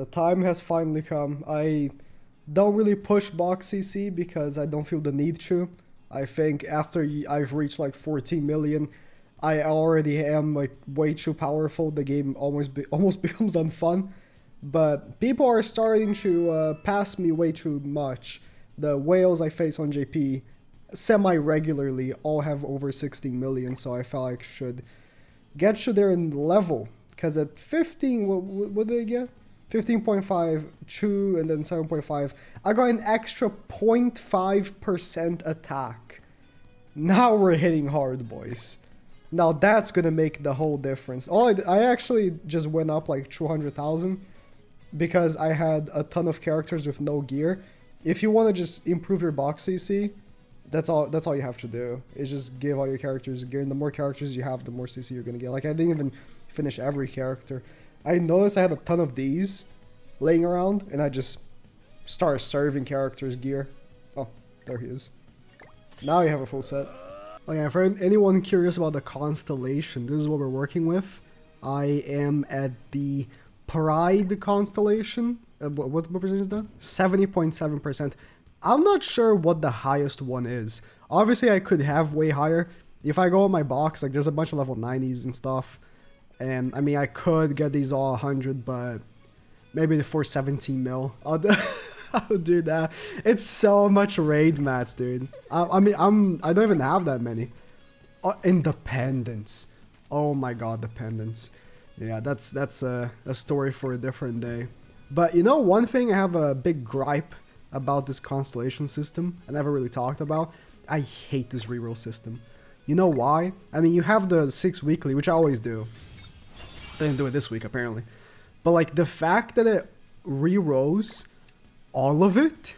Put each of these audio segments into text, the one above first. The time has finally come. I don't really push box CC because I don't feel the need to. I think after I've reached like 14 million, I already am like way too powerful. The game almost becomes unfun. But people are starting to pass me way too much. The whales I face on JP semi-regularly all have over 16 million, so I felt I should get to their level. Because at 15, what did I get? 15.5, 2, and then 7.5. I got an extra 0.5% attack. Now we're hitting hard, boys. Now that's gonna make the whole difference. Oh, I actually just went up like 200,000 because I had a ton of characters with no gear. If you want to just improve your box CC, that's all you have to do. Is just give all your characters gear, and the more characters you have, the more CC you're gonna get. Like I didn't even finish every character. I noticed I had a ton of these laying around, and I just started serving characters gear. Oh, there he is. Now you have a full set. Oh yeah, for anyone curious about the constellation, this is what we're working with. I am at the Pride constellation. What percentage is that? 70.7%. I'm not sure what the highest one is. Obviously, I could have way higher. If I go on my box, like there's a bunch of level 90s and stuff. And I mean, I could get these all 100, but maybe for 17 mil. I'll do that. It's so much raid mats, dude. I don't even have that many. Oh, independence. Oh my god, dependence. Yeah, that's a story for a different day. But you know, one thing I have a big gripe about this constellation system I never really talked about. I hate this reroll system. You know why? I mean, you have the 6 weekly, which I always do. Didn't do it this week apparently. But like the fact that it rerolls all of it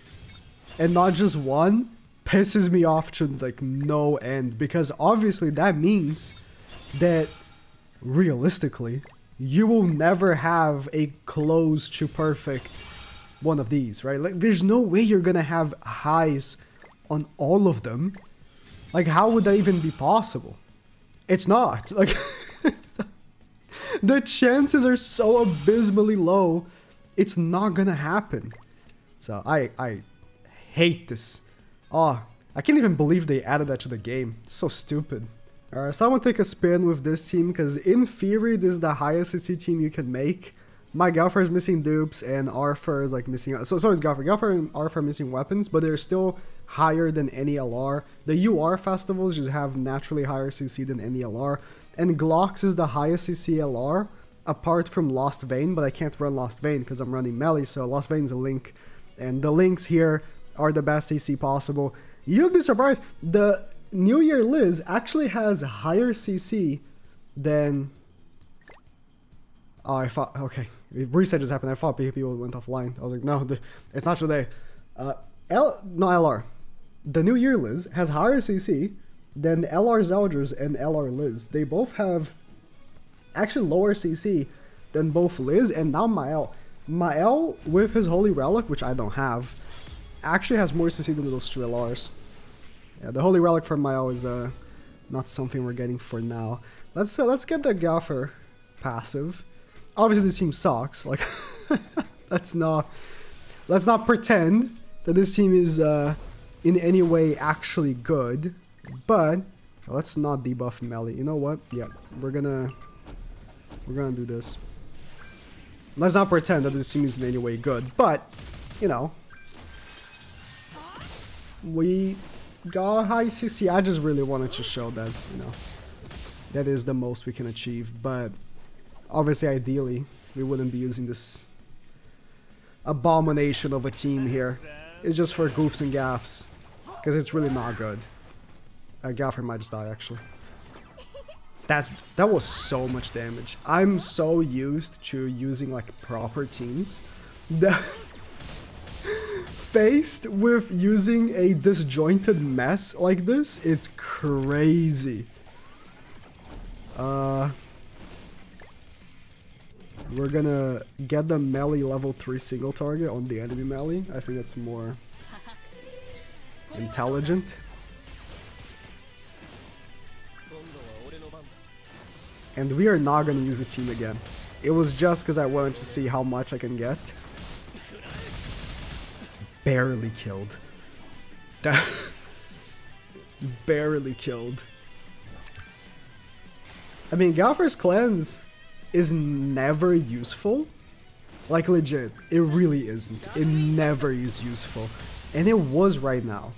and not just one pisses me off to like no end, because obviously that means that realistically you will never have a close to perfect one of these, right? Like there's no way you're gonna have highs on all of them. Like how would that even be possible? It's not like the chances are so abysmally low, it's not gonna happen. So I hate this. Oh, I can't even believe they added that to the game. It's so stupid. Alright, so I'm gonna take a spin with this team because in theory this is the highest CC team you can make. My Galfer is missing dupes and Arthur is like missing... So is Galfer. Galfer and Arthur are missing weapons, but they're still higher than any LR. The UR festivals just have naturally higher CC than any LR. And Glocks is the highest CC LR apart from Lost Vein, but I can't run Lost Vein because I'm running melee, so Lost Vein is a link. And the links here are the best CC possible. You'd be surprised. The New Year Liz actually has higher CC than... Oh, I thought... Okay. Reset just happened. I thought people went offline. I was like, no, it's not today. LR. The New Year Liz has higher CC than LR Zeldris and LR Liz. They both have actually lower CC than both Liz and now Mael. Mael, with his Holy Relic, which I don't have, actually has more CC than those two LRs. Yeah, the Holy Relic for Mael is not something we're getting for now. Let's get the Galfer passive. Obviously, this team sucks. Like, let's not pretend that this team is in any way actually good. But let's not debuff melee. You know what? Yeah, we're gonna do this. Let's not pretend that this team is in any way good, but, you know, we got high CC. I just really wanted to show that, you know, that is the most we can achieve, but obviously, ideally, we wouldn't be using this abomination of a team here. It's just for goofs and gaffs, because it's really not good. Galfer might just die, actually. That was so much damage. I'm so used to using like proper teams that faced with using a disjointed mess like this is crazy. We're gonna get the melee level 3 single target on the enemy melee. I think that's more intelligent. And we are not going to use this team again. It was just because I wanted to see how much I can get. Barely killed. Barely killed. I mean, Galfer's cleanse is never useful. Like, legit, it really isn't. It never is useful. And it was right now.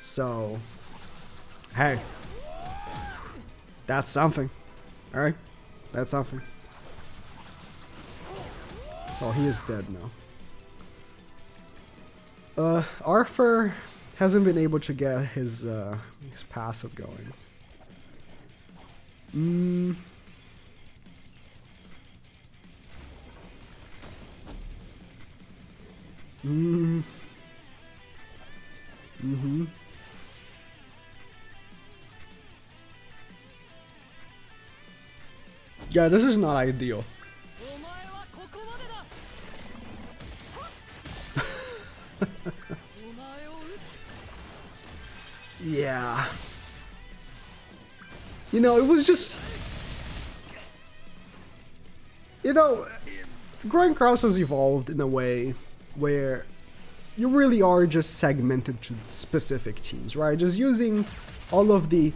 So, hey. That's something. Alright? That's something. Oh, he is dead now. Arthur hasn't been able to get his passive going. Yeah, this is not ideal. Yeah. You know, it was just... You know, Grand Cross has evolved in a way where you really are just segmented to specific teams, right? Just using all of the,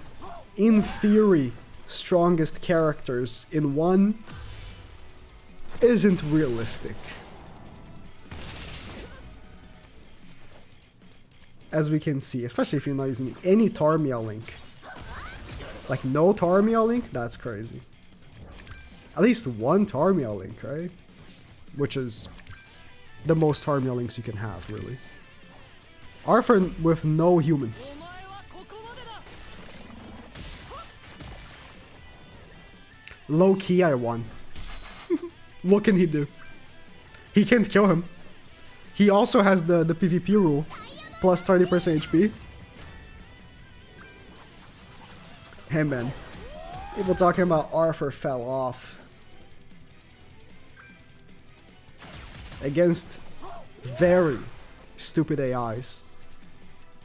in theory, strongest characters in one isn't realistic. As we can see, especially if you're not using any Tarmia link. Like, no Tarmia link? That's crazy. At least one Tarmia link, right? Which is the most Tarmia links you can have, really. Arthur with no human. Low-key, I won. What can he do? He can't kill him. He also has the PvP rule. Plus 30% HP. Hey man, people talking about Arthur fell off. Against very stupid AIs,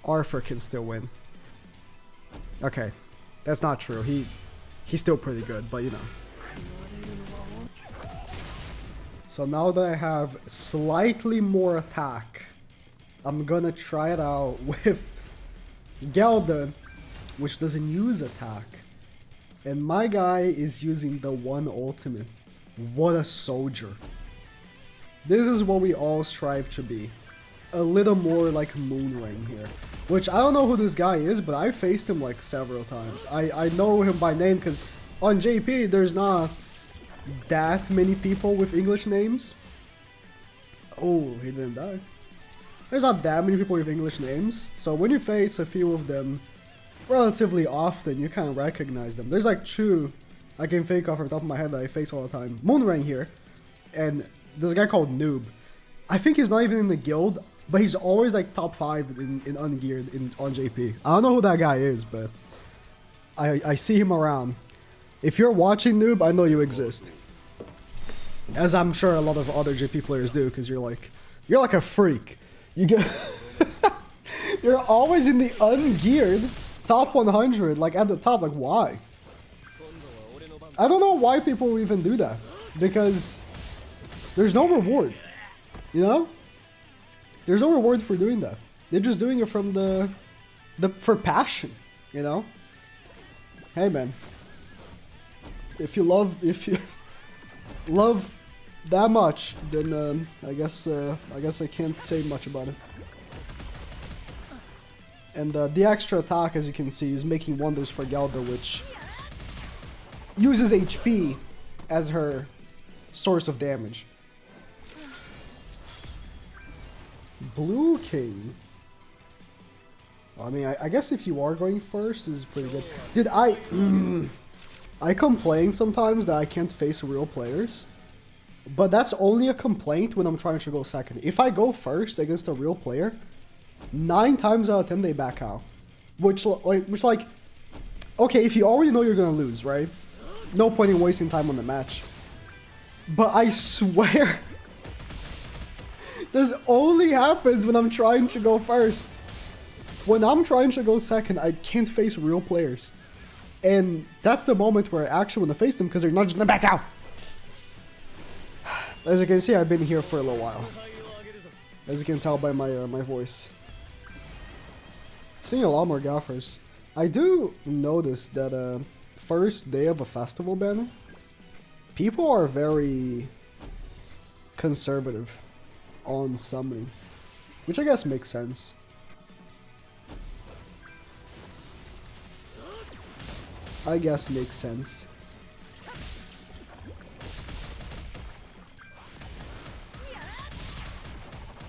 Arthur can still win. Okay, that's not true. He's still pretty good, but you know. So now that I have slightly more attack, I'm gonna try it out with Gelda, which doesn't use attack. And my guy is using the one ultimate. What a soldier. This is what we all strive to be. A little more like Moonrain here. Which, I don't know who this guy is, but I faced him like several times. I know him by name because on JP there's not that many people with English names. Oh, he didn't die. There's not that many people with English names, so when you face a few of them relatively often, you kind of recognize them. There's like two I can think of off the top of my head that I face all the time. Moonrain here, and this guy called Noob. I think he's not even in the guild, but he's always like top 5 in ungeared on JP. I don't know who that guy is, but I see him around. If you're watching, Noob, I know you exist. As I'm sure a lot of other JP players do, because you're like a freak. You get you're always in the ungeared top 100, like at the top. Like, why? I don't know why people even do that, because there's no reward, you know? There's no reward for doing that. They're just doing it from for passion, you know? Hey man, if you love that much, then I guess I can't say much about it. And the extra attack, as you can see, is making wonders for Gelda, which uses HP as her source of damage. Blue King. I mean, I guess if you are going first, this is pretty good. Dude, I complain sometimes that I can't face real players. But that's only a complaint when I'm trying to go second. If I go first against a real player, 9 times out of 10 they back out. Which, like, okay, if you already know you're gonna lose, right? No point in wasting time on the match. But I swear, this only happens when I'm trying to go first. When I'm trying to go second, I can't face real players, and that's the moment where I actually want to face them because they're not just gonna back out. As you can see, I've been here for a little while. As you can tell by my voice. Seeing a lot more Galfers. I do notice that first day of a festival banner, people are very conservative on summoning, which I guess makes sense. I guess makes sense.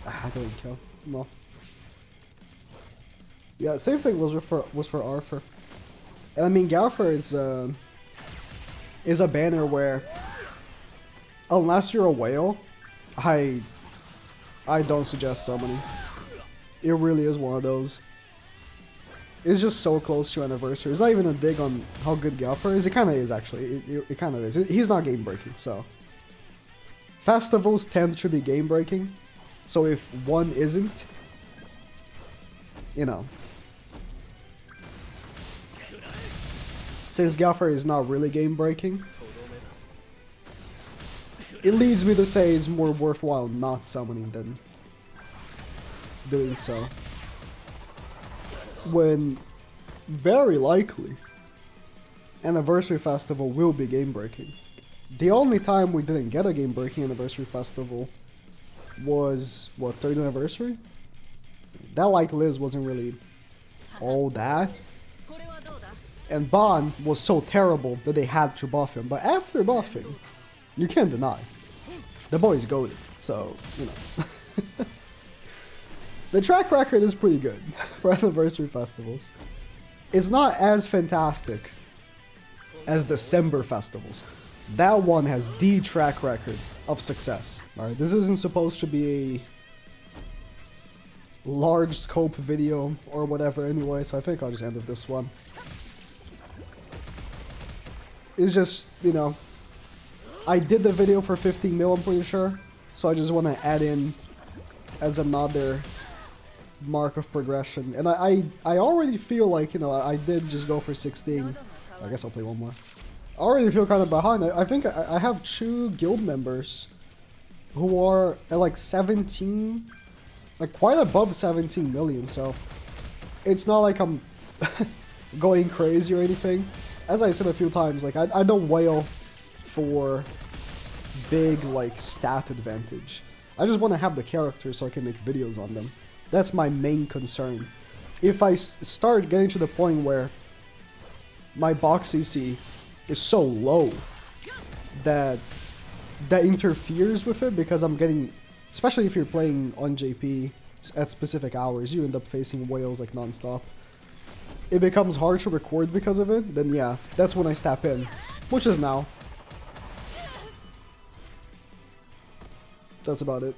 I didn't kill. No. Yeah, same thing was for Arthur. I mean, Galfer is a banner where, unless you're a whale, I don't suggest summoning. It really is one of those. It's just so close to anniversary. It's not even a dig on how good Galfer is. It kind of is, actually. It kind of is. He's not game breaking, so festivals tend to be game breaking. So if one isn't, you know. Since Galfer is not really game breaking, it leads me to say it's more worthwhile not summoning than doing so. When very likely, Anniversary Festival will be game breaking. The only time we didn't get a game breaking Anniversary Festival was, what, 30th anniversary? That Light Liz wasn't really all that. And Bond was so terrible that they had to buff him. But after buffing, you can't deny. The boy's goated, so, you know. The track record is pretty good for anniversary festivals. It's not as fantastic as December festivals. That one has the track record of success. Alright, this isn't supposed to be a large scope video or whatever anyway, so I think I'll just end with this one. It's just, you know, I did the video for 15 mil, I'm pretty sure, so I just want to add in as another mark of progression. And I already feel like, you know, I did just go for 16. I guess I'll play one more. I already feel kind of behind. I think I have two guild members who are at like 17, like quite above 17 million, so it's not like I'm going crazy or anything. As I said a few times, like I don't wail for big like stat advantage. I just want to have the characters so I can make videos on them. That's my main concern. If I start getting to the point where my box CC is so low that interferes with it, because I'm getting, especially if you're playing on JP at specific hours, you end up facing whales like non-stop. It becomes hard to record because of it. Then yeah, that's when I step in, which is now. That's about it.